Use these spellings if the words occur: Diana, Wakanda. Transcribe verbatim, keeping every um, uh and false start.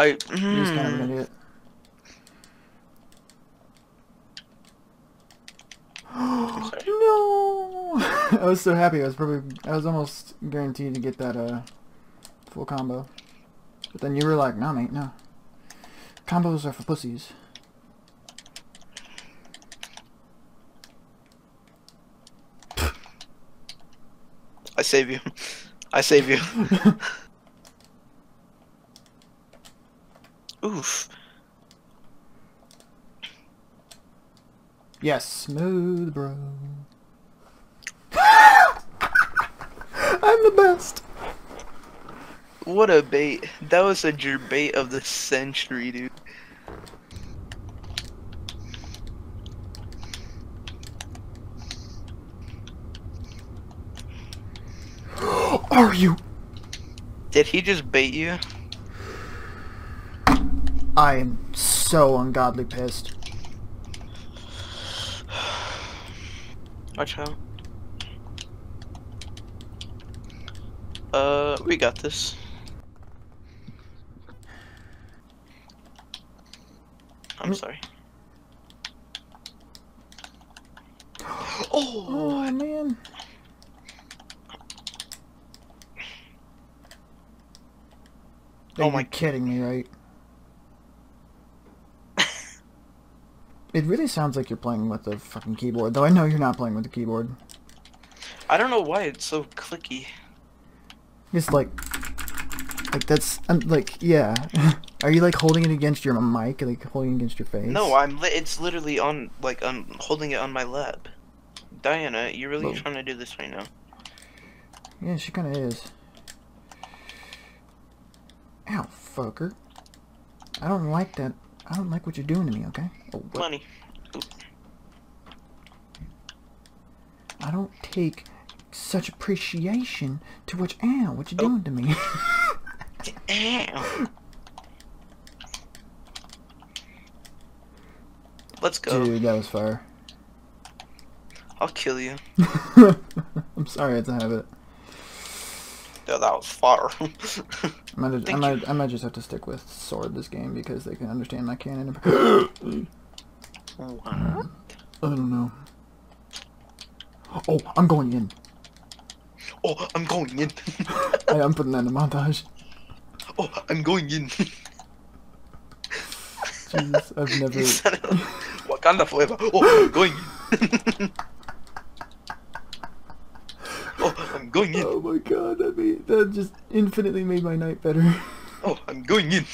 I. Mm. He's kind of an idiot. No! I was so happy. I was probably. I was almost guaranteed to get that uh full combo, but then you were like, "No, mate, no. Combos are for pussies." I save you. I save you. Oof. Yes, smooth, bro. I'm the best. What a bait. That was a bait of the century, dude. Are you? Did he just bait you? I am so ungodly pissed. Watch out. Uh, we got this. I'm sorry. Oh, oh man. Are oh my, kidding me, right? It really sounds like you're playing with the fucking keyboard, though I know you're not playing with the keyboard. I don't know why it's so clicky. It's like, like that's, I'm like, yeah. Are you like holding it against your mic, like holding it against your face? No, I'm. Li it's literally on, like, I'm holding it on my lap. Diana, you're really Whoa. trying to do this right now. Yeah, she kind of is. Ow, fucker! I don't like that. I don't like what you're doing to me, okay? Oh, money. I don't take such appreciation to what, ow, what you oh. doing to me. Ow. Let's go. Dude, that was fire. I'll kill you. I'm sorry it's a habit. Yeah, that was fire. I, might, I, might, I might just have to stick with sword this game because they can understand my canon. What? I don't know. Oh, I'm going in. Oh, I'm going in. I, I'm putting that in the montage. Oh, I'm going in. Jesus, I've never. Wakanda forever. Oh, I'm going in. Oh, I'm going in. Oh my god, that made, that just infinitely made my night better. Oh, I'm going in.